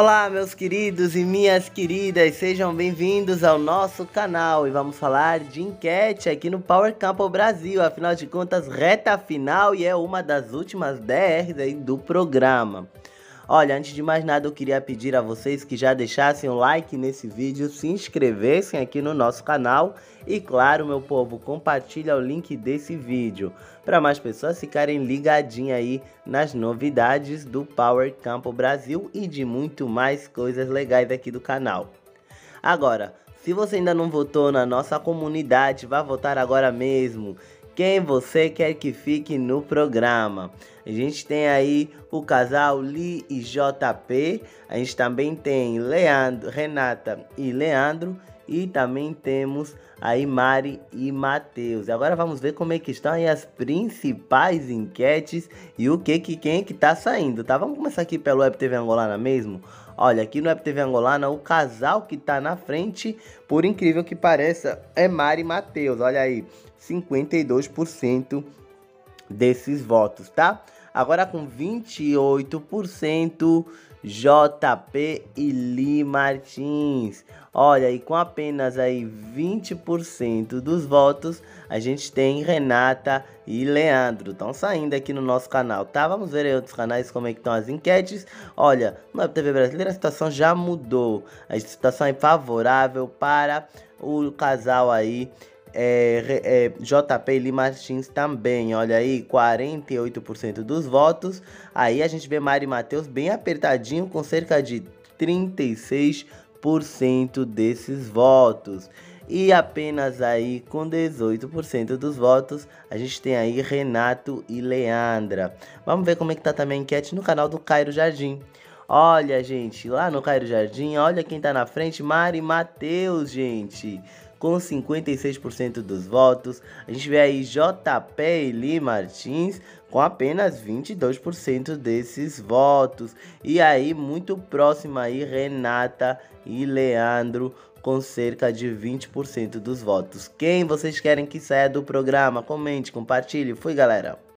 Olá, meus queridos e minhas queridas, sejam bem-vindos ao nosso canal e vamos falar de enquete aqui no Power Couple Brasil, afinal de contas, reta final e é uma das últimas DRs aí do programa. Olha, antes de mais nada eu queria pedir a vocês que já deixassem um like nesse vídeo, se inscrevessem aqui no nosso canal e claro, meu povo, compartilha o link desse vídeo para mais pessoas ficarem ligadinhas aí nas novidades do Power Couple Brasil e de muito mais coisas legais aqui do canal. Agora, se você ainda não votou na nossa comunidade, vá votar agora mesmo. Quem você quer que fique no programa? A gente tem aí o casal Li e JP, a gente também tem Leandro, Renata e Leandro e também temos aí Mari e Mateus. Agora vamos ver como é que estão aí as principais enquetes e o que quem é que tá saindo, tá? Vamos começar aqui pelo Web TV Angolana mesmo. Olha, aqui no Web TV Angolana, o casal que tá na frente, por incrível que pareça, é Mari e Mateus. Olha aí, 52% desses votos, tá? Agora com 28%, JP e Li Martins. Olha, e com apenas aí 20% dos votos, a gente tem Renata e Leandro. Estão saindo aqui no nosso canal, tá? Vamos ver aí outros canais como é que estão as enquetes. Olha, na TV Brasileira a situação já mudou. A situação é favorável para o casal aí. JP e Li Martins também, olha aí, 48% dos votos. Aí a gente vê Mari e Mateus bem apertadinho, com cerca de 36% desses votos. E apenas aí com 18% dos votos, a gente tem aí Renato e Leandra. Vamos ver como é que tá também a enquete no canal do Cairo Jardim. Olha, gente, lá no Cairo Jardim, olha quem tá na frente, Mari e Mateus, gente, com 56% dos votos. A gente vê aí JP e Li Martins com apenas 22% desses votos. E aí muito próxima aí Renata e Leandro com cerca de 20% dos votos. Quem vocês querem que saia do programa? Comente, compartilhe. Fui, galera!